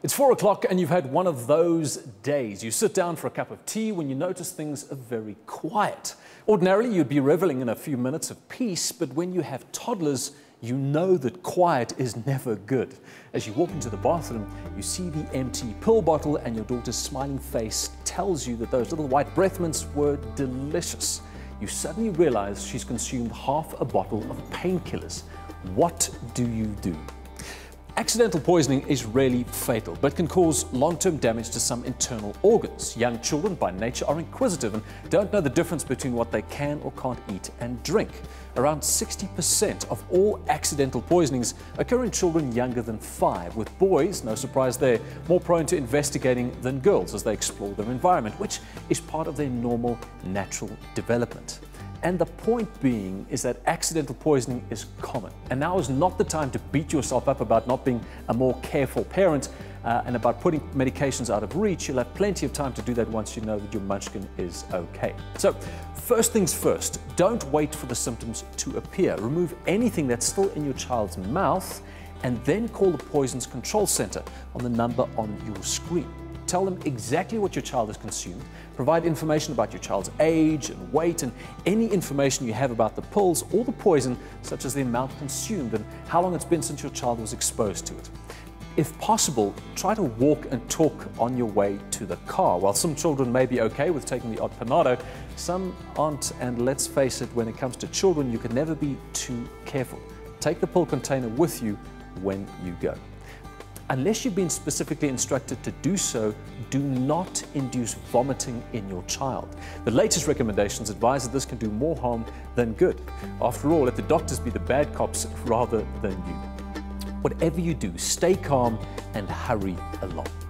It's 4 o'clock and you've had one of those days. You sit down for a cup of tea when you notice things are very quiet. Ordinarily, you'd be reveling in a few minutes of peace, but when you have toddlers, you know that quiet is never good. As you walk into the bathroom, you see the empty pill bottle and your daughter's smiling face tells you that those little white breath mints were delicious. You suddenly realize she's consumed half a bottle of painkillers. What do you do? Accidental poisoning is rarely fatal, but can cause long-term damage to some internal organs. Young children, by nature, are inquisitive and don't know the difference between what they can or can't eat and drink. Around 60% of all accidental poisonings occur in children younger than 5, with boys, no surprise there, more prone to investigating than girls as they explore their environment, which is part of their normal, natural development. And the point being is that accidental poisoning is common, and now is not the time to beat yourself up about not being a more careful parent and about putting medications out of reach. You'll have plenty of time to do that once you know that your munchkin is okay. So first things first, don't wait for the symptoms to appear. Remove anything that's still in your child's mouth and then call the Poisons Control Center on the number on your screen. Tell them exactly what your child has consumed, provide information about your child's age and weight and any information you have about the pills or the poison, such as the amount consumed and how long it's been since your child was exposed to it. If possible, try to walk and talk on your way to the car. While some children may be okay with taking the odd Panado, some aren't, and let's face it, when it comes to children, you can never be too careful. Take the pill container with you when you go. Unless you've been specifically instructed to do so, do not induce vomiting in your child. The latest recommendations advise that this can do more harm than good. After all, let the doctors be the bad cops rather than you. Whatever you do, stay calm and hurry along.